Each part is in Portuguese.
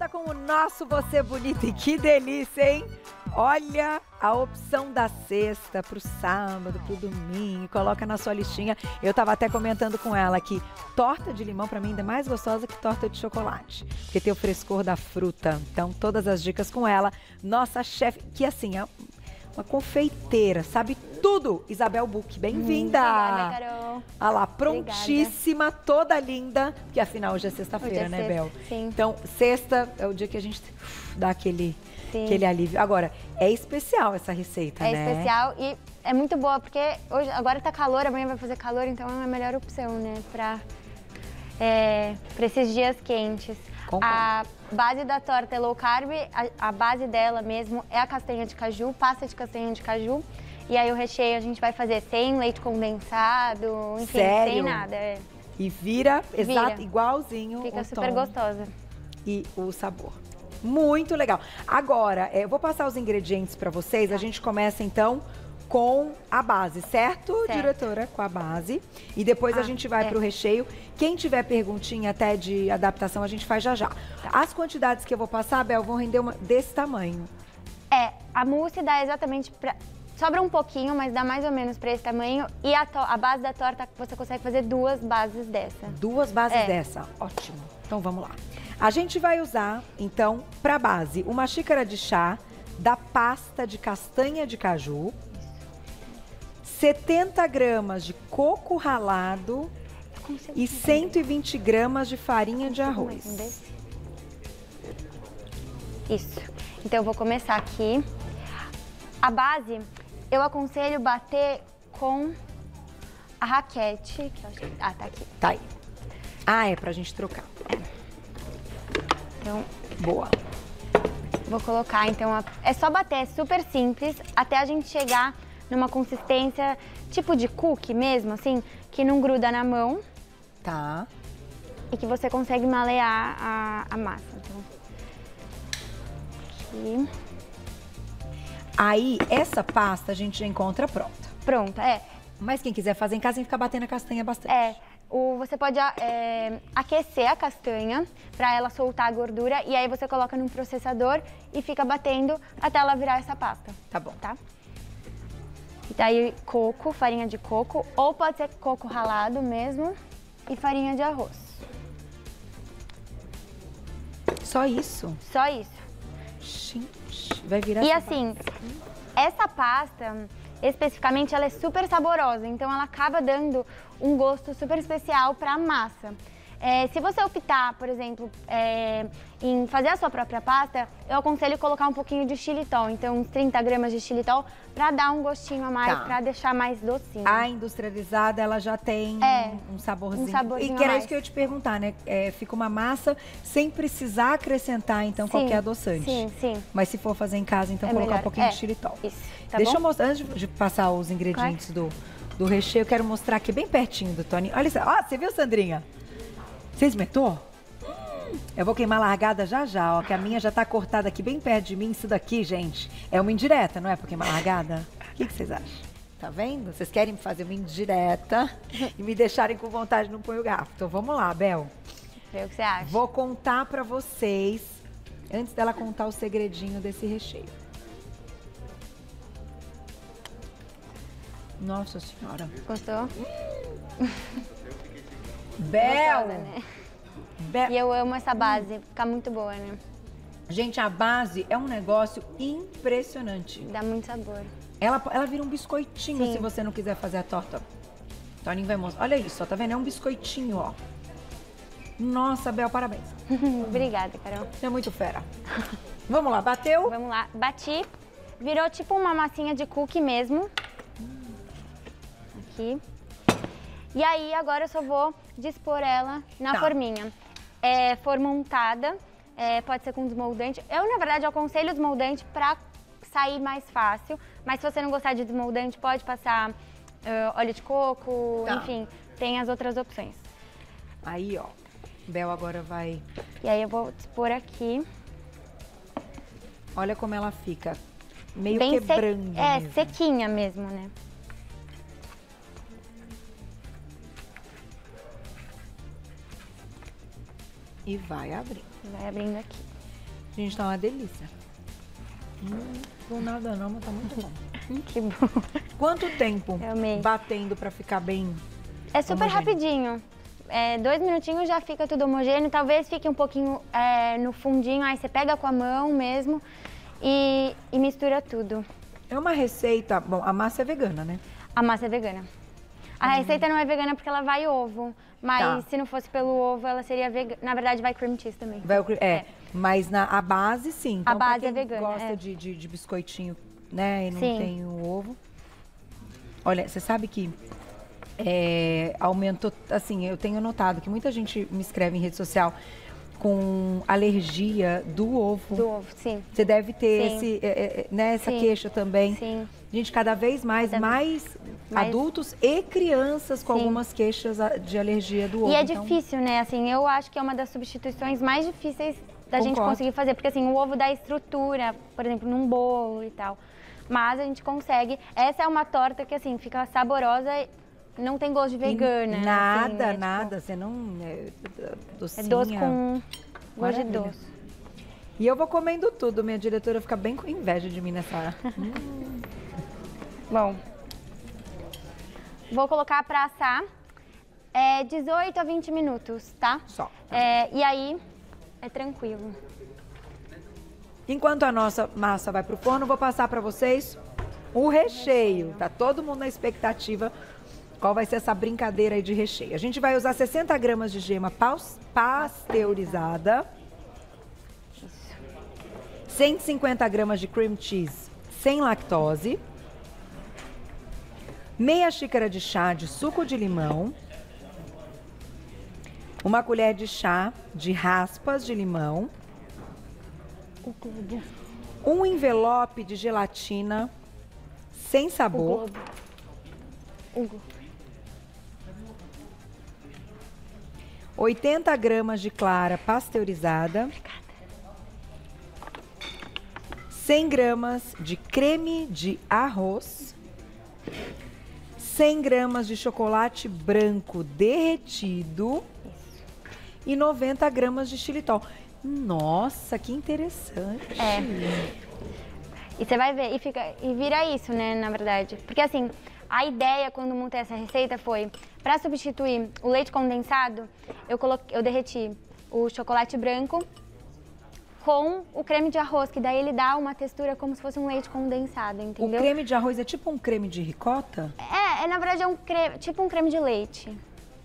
volta com o nosso Você Bonita. E que delícia, hein? Olha a opção da sexta pro sábado, pro domingo, coloca na sua listinha. Eu tava até comentando com ela que torta de limão, pra mim, ainda é mais gostosa que torta de chocolate, porque tem o frescor da fruta. Então, todas as dicas com ela. Nossa chefe, que assim, é uma confeiteira, sabe tudo. Isabel Buk, bem-vinda. Obrigada, Carol. Ah lá, prontíssima, obrigada. Toda linda, porque afinal hoje é sexta-feira, né, sexta, Bel? Sim. Então, sexta é o dia que a gente dá aquele alívio. Agora, é especial essa receita, né? É especial e é muito boa, porque hoje, agora tá calor, amanhã vai fazer calor, então é a melhor opção, né? Pra esses dias quentes. A base da torta é low carb, a base dela mesmo é a castanha de caju, pasta de castanha de caju. E aí o recheio a gente vai fazer sem leite condensado, enfim, sério? Sem nada. É. E vira igualzinho. Fica super gostosa. E o sabor. Muito legal. Agora, eu vou passar os ingredientes para vocês. A gente começa, então, com a base, certo, diretora? Com a base. E depois a gente vai pro recheio. Quem tiver perguntinha até de adaptação, a gente faz já já. Tá. As quantidades que eu vou passar, Bel, vão render uma desse tamanho. A mousse dá exatamente pra... Sobra um pouquinho, mas dá mais ou menos pra esse tamanho. E a base da torta, você consegue fazer duas bases dessa. Duas bases dessa. Ótimo. Então, vamos lá. A gente vai usar, então, pra base, uma xícara de chá da pasta de castanha de caju, 70 gramas de coco ralado e 120 gramas de farinha de arroz. Isso. Então, eu vou começar aqui. A base... Eu aconselho bater com a raquete. Tá aqui. Tá aí. É pra gente trocar. Então, boa. Vou colocar, então, é só bater, é super simples, até a gente chegar numa consistência tipo de cookie mesmo, assim, que não gruda na mão. Tá. E que você consegue malear a massa. Então, aqui... Aí, essa pasta a gente já encontra pronta. Pronta, Mas quem quiser fazer em casa, tem que ficar batendo a castanha bastante. Você pode aquecer a castanha pra ela soltar a gordura e aí você coloca num processador e fica batendo até ela virar essa pasta. Tá bom. Tá? E daí coco, farinha de coco, ou pode ser coco ralado mesmo e farinha de arroz. Só isso? Só isso. Gente, vai virar. E assim, essa pasta, especificamente, ela é super saborosa, então ela acaba dando um gosto super especial para a massa. Se você optar, por exemplo, em fazer a sua própria pasta, eu aconselho colocar um pouquinho de xilitol, então uns 30 gramas de xilitol, para dar um gostinho a mais, para deixar mais docinho. A industrializada, ela já tem um saborzinho. E que era isso que eu ia te perguntar, né? Fica uma massa sem precisar acrescentar, então, qualquer adoçante. Sim, sim. Mas se for fazer em casa, então, colocar melhor um pouquinho de xilitol. Isso, tá bom? Deixa eu mostrar, antes de passar os ingredientes do recheio, eu quero mostrar aqui bem pertinho do Tony. Olha isso, você viu, Sandrinha? Você espetou? Eu vou queimar largada já já, ó, que a minha já tá cortada aqui bem perto de mim. Isso daqui, gente, é uma indireta, não é pra queimar largada? O que vocês acham? Tá vendo? Vocês querem me fazer uma indireta e me deixarem com vontade de não pôr o garfo. Então vamos lá, Bel. Vê o que você acha. Vou contar pra vocês, antes dela contar o segredinho desse recheio. Nossa senhora. Gostou? Bel! Gostosa, né? E eu amo essa base, fica muito boa, né? Gente, a base é um negócio impressionante. Dá muito sabor. Ela vira um biscoitinho, se você não quiser fazer a torta. Toninho vai mostrar. Olha isso, ó, tá vendo? É um biscoitinho, ó. Nossa, Bel, parabéns. Obrigada, Carol. Você é muito fera. Vamos lá, bateu? Vamos lá, bati. Virou tipo uma massinha de cookie mesmo. Aqui. E aí, agora eu só vou dispor ela na forminha. Formontada, pode ser com desmoldante. Eu, na verdade, aconselho o desmoldante pra sair mais fácil. Mas se você não gostar de desmoldante, pode passar óleo de coco, enfim, tem as outras opções. Aí, ó, Bel agora vai... E aí eu vou dispor aqui. Olha como ela fica, meio bem quebrando. Sequinha mesmo, né? E vai abrindo. Vai abrindo aqui. Gente, tá uma delícia. Por nada não, mas tá muito bom. Que bom. Quanto tempo batendo pra ficar bem? É super rapidinho. É, 2 minutinhos já fica tudo homogêneo. Talvez fique um pouquinho no fundinho. Aí você pega com a mão mesmo e mistura tudo. É uma receita... Bom, a massa é vegana, né? A massa é vegana. A receita não é vegana porque ela vai ovo. Mas se não fosse pelo ovo, ela seria vegana. Na verdade, vai cream cheese também. Vai, mas a base, sim. Então, a base é vegana. Gosta de biscoitinho, né? E não tem o ovo. Olha, você sabe que aumentou... Assim, eu tenho notado que muita gente me escreve em rede social com alergia do ovo. Do ovo, sim. Você deve ter essa queixa também. Sim. Gente, cada vez mais adultos e crianças com algumas queixas de alergia do ovo. E é difícil, né? Assim, eu acho que é uma das substituições mais difíceis da gente conseguir fazer. Porque, assim, o ovo dá estrutura, por exemplo, num bolo e tal. Mas a gente consegue. Essa é uma torta que, assim, fica saborosa, não tem gosto de vegana. E nada, assim, né? Nada. Você não... É docinha. É doce com gosto de doce. E eu vou comendo tudo. Minha diretora fica bem com inveja de mim nessa hora. Bom, vou colocar pra assar 18 a 20 minutos, tá? Só. E aí, é tranquilo. Enquanto a nossa massa vai pro forno, vou passar pra vocês o recheio. Tá todo mundo na expectativa qual vai ser essa brincadeira aí de recheio. A gente vai usar 60 gramas de gema pasteurizada. Isso. 150 gramas de cream cheese sem lactose. Meia xícara de chá de suco de limão, 1 colher de chá de raspas de limão, 1 envelope de gelatina sem sabor, 80 gramas de clara pasteurizada, 100 gramas de creme de arroz, 100 gramas de chocolate branco derretido e 90 gramas de xilitol. Nossa, que interessante. E você vai ver, e vira isso, né, na verdade. Porque assim, a ideia quando montei essa receita foi, para substituir o leite condensado, eu derreti o chocolate branco com o creme de arroz, que daí ele dá uma textura como se fosse um leite condensado, entendeu? O creme de arroz é tipo um creme de ricota? Na verdade é um creme, tipo um creme de leite,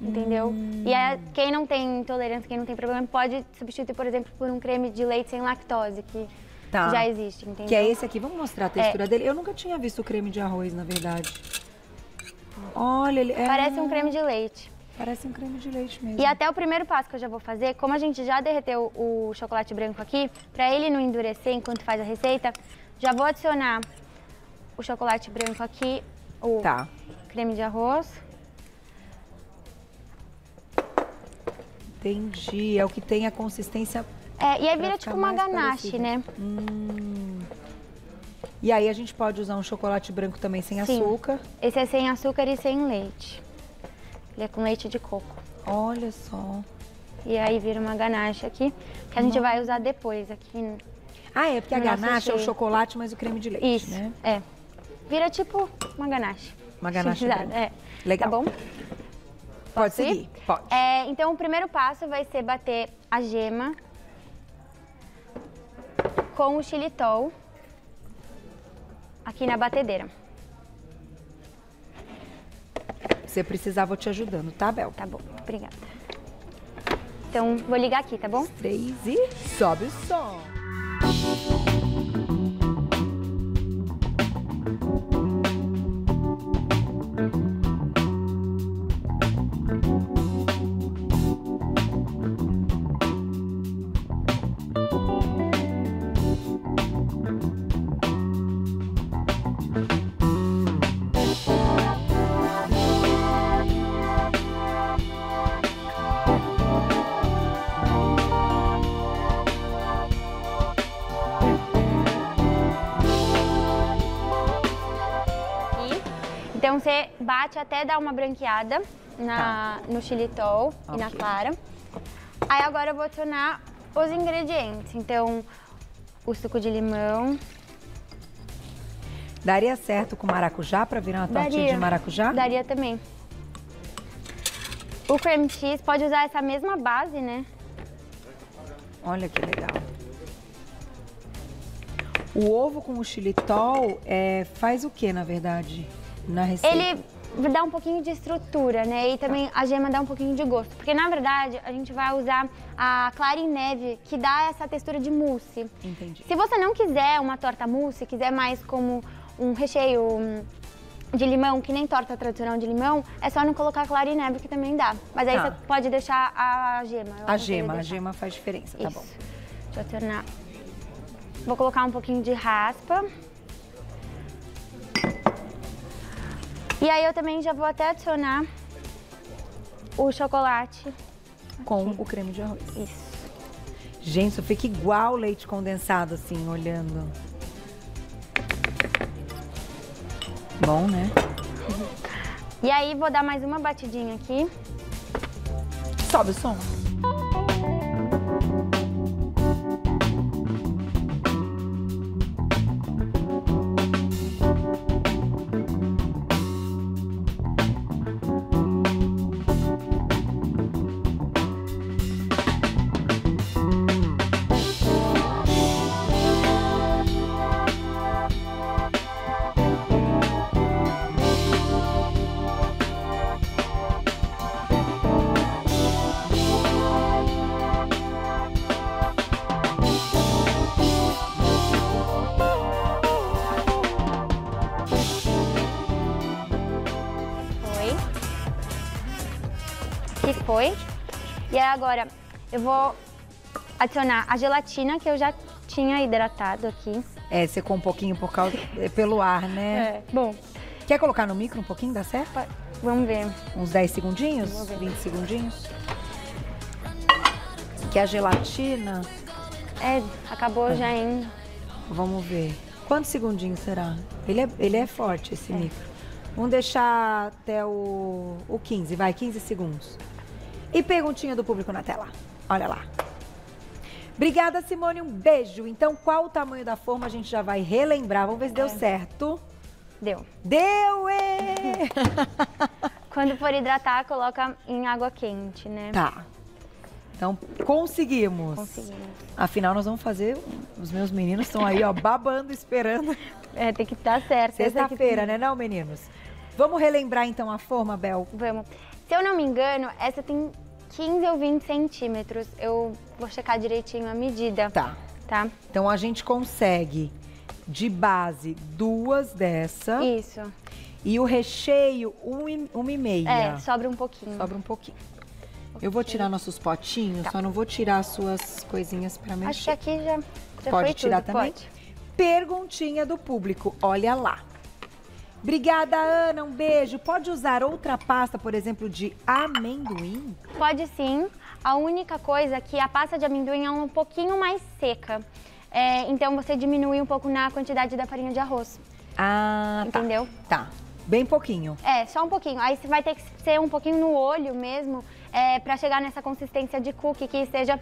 entendeu? E quem não tem intolerância, quem não tem problema, pode substituir, por exemplo, por um creme de leite sem lactose, que já existe, entendeu? Que é esse aqui, vamos mostrar a textura dele. Eu nunca tinha visto o creme de arroz, na verdade. Olha, ele parece um creme de leite. Parece um creme de leite mesmo. E até o primeiro passo que eu já vou fazer, como a gente já derreteu o chocolate branco aqui, pra ele não endurecer enquanto faz a receita, já vou adicionar o chocolate branco aqui, o creme de arroz. Entendi, é o que tem a consistência... e aí vira tipo uma ganache, né? E aí a gente pode usar um chocolate branco também sem açúcar. Esse é sem açúcar e sem leite. Ele é com leite de coco. Olha só. E aí vira uma ganache aqui, que a gente vai usar depois aqui. Ah, é? Porque a ganache é o chocolate, mas o creme de leite, isso, né? Vira tipo uma ganache. Uma ganache branca. Legal. Tá bom? Pode seguir? Pode. Então, o primeiro passo vai ser bater a gema com o xilitol aqui na batedeira. Se precisar, vou te ajudando, tá, Bel? Tá bom, obrigada. Então, vou ligar aqui, tá bom? 3 e sobe o som. Então você bate até dar uma branqueada no xilitol e na clara. Aí agora eu vou adicionar os ingredientes. Então o suco de limão. Daria certo com maracujá, para virar uma tortinha de maracujá? Daria também. O cream cheese pode usar essa mesma base, né? Olha que legal. O ovo com o xilitol faz o que, na verdade, na receita? Ele dá um pouquinho de estrutura, né? E também a gema dá um pouquinho de gosto. Porque, na verdade, a gente vai usar a clara em neve, que dá essa textura de mousse. Entendi. Se você não quiser uma torta mousse, quiser mais como um recheio de limão, que nem torta tradicional de limão, é só não colocar clara em neve, que também dá. Mas aí você pode deixar a gema. A gema faz diferença, tá bom. Deixa eu alternar. Vou colocar um pouquinho de raspa. E aí eu também já vou até adicionar o chocolate. Com o creme de arroz. Isso. Gente, isso fica igual leite condensado, assim, olhando. Bom, né? E aí vou dar mais uma batidinha aqui. Sobe o som. Foi. E agora eu vou adicionar a gelatina que eu já tinha hidratado aqui. É, secou um pouquinho por causa, pelo ar, né? É. Bom. Quer colocar no micro um pouquinho, dá certo? Vamos ver. Uns 10 segundinhos? 20 segundinhos? Que a gelatina... É, acabou já em... Vamos ver. Quantos segundinhos será? Ele é forte, esse micro. Vamos deixar até o 15, vai, 15 segundos. E perguntinha do público na tela. Olha lá. Obrigada, Simone. Um beijo. Então, qual o tamanho da forma? A gente já vai relembrar. Vamos ver se deu certo. Deu. Deu, ê! Quando for hidratar, coloca em água quente, né? Tá. Então, conseguimos. Conseguimos. Afinal, nós vamos fazer... Os meus meninos estão aí, ó, babando, esperando. É, tem que estar certo. Sexta-feira, né, não, meninos? Vamos relembrar, então, a forma, Bel? Vamos. Se eu não me engano, essa tem 15 ou 20 centímetros. Eu vou checar direitinho a medida. Tá. Tá? Então, a gente consegue, de base, 2 dessa. Isso. E o recheio, 1,5. É, sobra um pouquinho. Sobra um pouquinho. Eu vou tirar nossos potinhos, tá. Só não vou tirar as suas coisinhas pra mexer. Acho que aqui já pode tirar tudo, também? Pode. Perguntinha do público, olha lá. Obrigada, Ana, um beijo. Pode usar outra pasta, por exemplo, de amendoim? Pode sim. A única coisa é que a pasta de amendoim é um pouquinho mais seca. É, então você diminui um pouco na quantidade da farinha de arroz. Ah, entendeu? Tá. Tá. Bem pouquinho. É, só um pouquinho. Aí você vai ter que ser um pouquinho no olho mesmo, pra chegar nessa consistência de cookie que seja...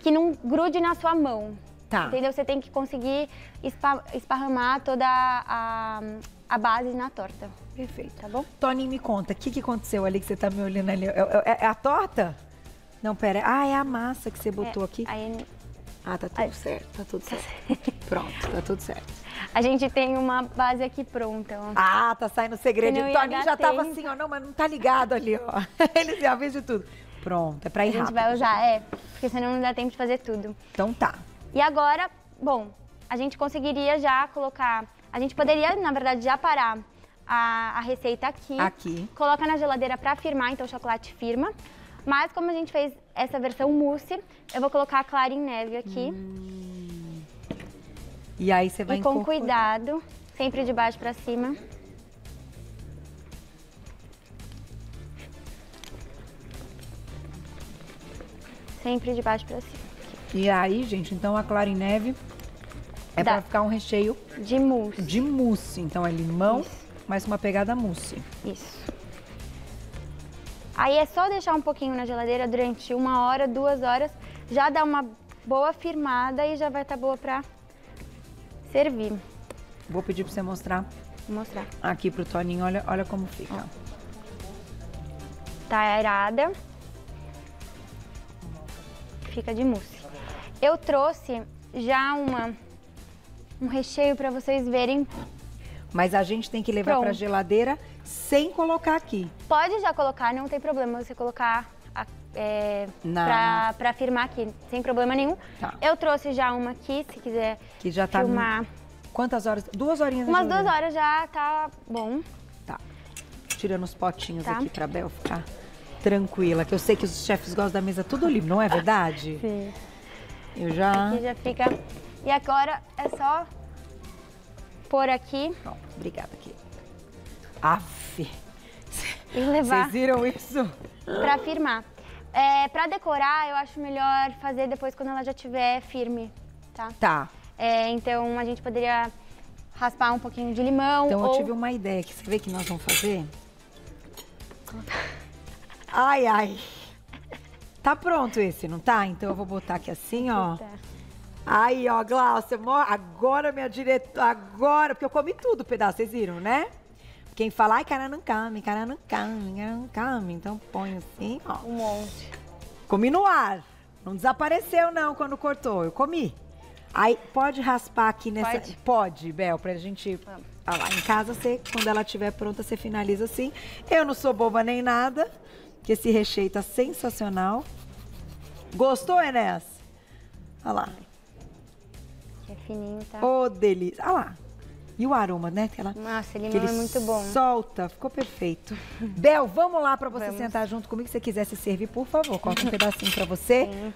Que não grude na sua mão. Tá. Entendeu? Você tem que conseguir esparramar toda a base na torta. Perfeito. Tá bom? Toninho, me conta, o que aconteceu ali que você tá me olhando ali? É a torta? Não, pera. Ah, é a massa que você botou aqui? Aí... Ah, tá tudo certo, tá tudo certo. Pronto, tá tudo certo. A gente tem uma base aqui pronta, ó. Ah, tá saindo o segredinho. O Toninho já tava assim, ó, não, mas não tá ligado ali, ó. Ele já fez de tudo. Pronto, é pra ir rápido. A gente vai usar, porque senão não dá tempo de fazer tudo. Então tá. E agora, bom, a gente conseguiria já colocar... A gente poderia, na verdade, já parar a receita aqui. Aqui. Coloca na geladeira pra firmar, então o chocolate firma. Mas como a gente fez essa versão mousse, eu vou colocar a clara em neve aqui. E aí você vai com cuidado, sempre de baixo pra cima. Sempre de baixo pra cima. Aqui. E aí, gente, então a clara em neve é pra ficar um recheio... De mousse. De mousse. Então é limão, mais uma pegada mousse. Isso. Aí é só deixar um pouquinho na geladeira durante 1 hora, 2 horas, já dá uma boa firmada e já vai estar boa pra servir. Vou pedir para você mostrar. Vou mostrar. Aqui pro Toninho, olha, olha como fica. Ó. Tá aerada. Fica de mousse. Eu trouxe já um recheio para vocês verem. Mas a gente tem que levar para a geladeira sem colocar aqui. Pode já colocar, não tem problema você colocar para firmar aqui, sem problema nenhum. Tá. Eu trouxe já uma aqui, se quiser que já tá filmar. Quantas horas? 2 horinhas. Umas 2 horas já tá bom. Tá. Tirando os potinhos aqui para Bel ficar tranquila, que eu sei que os chefes gostam da mesa tudo limpo, não é verdade? Sim. Eu já... Aqui já fica... E agora é só pôr aqui. Pronto, obrigada aqui. Aff! E levar. Vocês viram isso? Pra firmar. É, pra decorar, eu acho melhor fazer depois quando ela já tiver firme, tá? Tá. É, então a gente poderia raspar um pouquinho de limão. Então eu tive uma ideia que você vê que nós vamos fazer? Ai, ai. Tá pronto esse, não tá? Então eu vou botar aqui assim, ó. Tá. Aí, ó, Glaucia, agora minha diretora, agora, porque eu comi tudo o pedaço, vocês viram, né? Quem fala, ai, cara não come, então põe assim, ó. Um monte. Comi no ar, não desapareceu não quando cortou, eu comi. Aí, pode raspar aqui nessa... Pode, Bel, pra gente... Ah, lá, em casa, você, quando ela estiver pronta, você finaliza assim. Eu não sou boba nem nada, que esse recheio tá sensacional. Gostou, Enéas? Olha lá. É fininho, tá? Ô, delícia. Olha lá. E o aroma, né? Aquela, nossa, limão é muito bom. Solta, ficou perfeito. Bel, vamos lá pra você sentar junto comigo. Se você quiser se servir, por favor, corta um pedacinho pra você. Sim.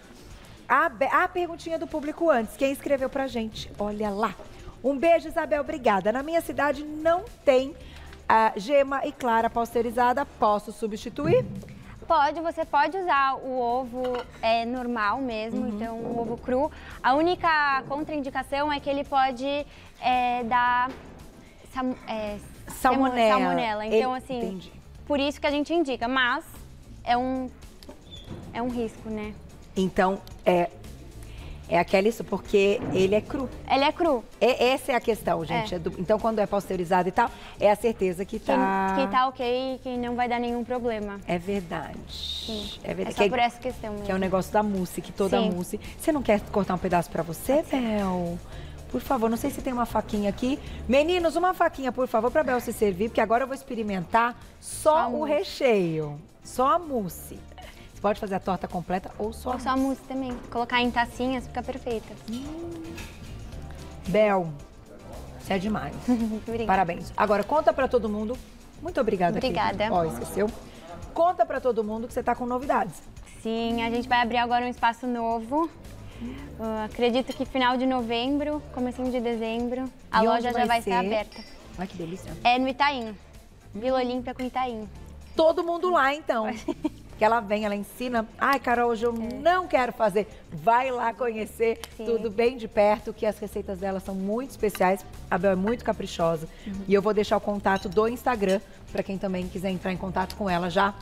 A perguntinha do público antes, quem escreveu pra gente? Olha lá. Um beijo, Isabel, obrigada. Na minha cidade não tem gema e clara pasteurizada. Posso substituir? Pode, você pode usar o ovo normal mesmo, então o ovo cru. A única contraindicação é que ele pode dar salmonela. Então, assim, entendi. Por isso que a gente indica, mas é um risco, né? Então, é aquela isso, porque ele é cru. Ele é cru. Essa é a questão, gente. Então, quando é pasteurizado e tal, é a certeza que tá... Que tá ok, que não vai dar nenhum problema. É verdade. Sim. É verdade. É só por essa questão mesmo. Que é o negócio da mousse, que toda mousse... Você não quer cortar um pedaço pra você, Bel? Por favor, não sei se tem uma faquinha aqui. Meninos, uma faquinha, por favor, pra Bel se servir, porque agora eu vou experimentar só o recheio. Só a mousse. Pode fazer a torta completa ou só a mousse também. Colocar em tacinhas fica perfeita. Bel, você é demais. Obrigada. Parabéns. Agora, conta pra todo mundo. Muito obrigada. Obrigada. Ó, esqueceu. Conta pra todo mundo que você tá com novidades. Sim, a gente vai abrir agora um espaço novo. Acredito que final de novembro, comecinho de dezembro. A loja já vai estar aberta. Olha que delícia. É no Itaim. Vila Olímpia com Itaim. Todo mundo lá, então. Que ela vem, ela ensina. Ai, Carol, hoje eu não quero fazer. Vai lá conhecer tudo bem de perto, que as receitas dela são muito especiais. A Bel é muito caprichosa. E eu vou deixar o contato do Instagram para quem também quiser entrar em contato com ela já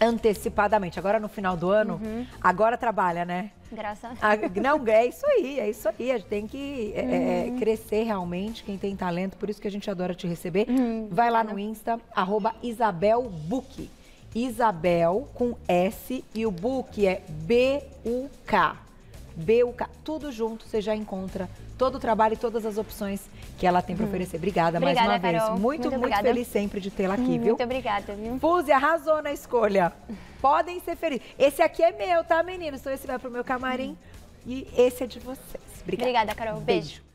antecipadamente. Agora no final do ano, agora trabalha, né? Graças a Deus. Não, é isso aí. A gente tem que crescer realmente, quem tem talento. Por isso que a gente adora te receber. Vai lá no Insta, @IsabelBuk. Isabel com S e o Buk é B-U-K. B-U-K, tudo junto, você já encontra todo o trabalho e todas as opções que ela tem para oferecer. Obrigada mais uma vez. Carol. Muito feliz sempre de tê-la aqui, viu? Muito obrigada, viu? Fuzi, arrasou na escolha. Podem ser felizes. Esse aqui é meu, tá, meninos? Então esse vai pro meu camarim e esse é de vocês. Obrigada, Carol. Beijo.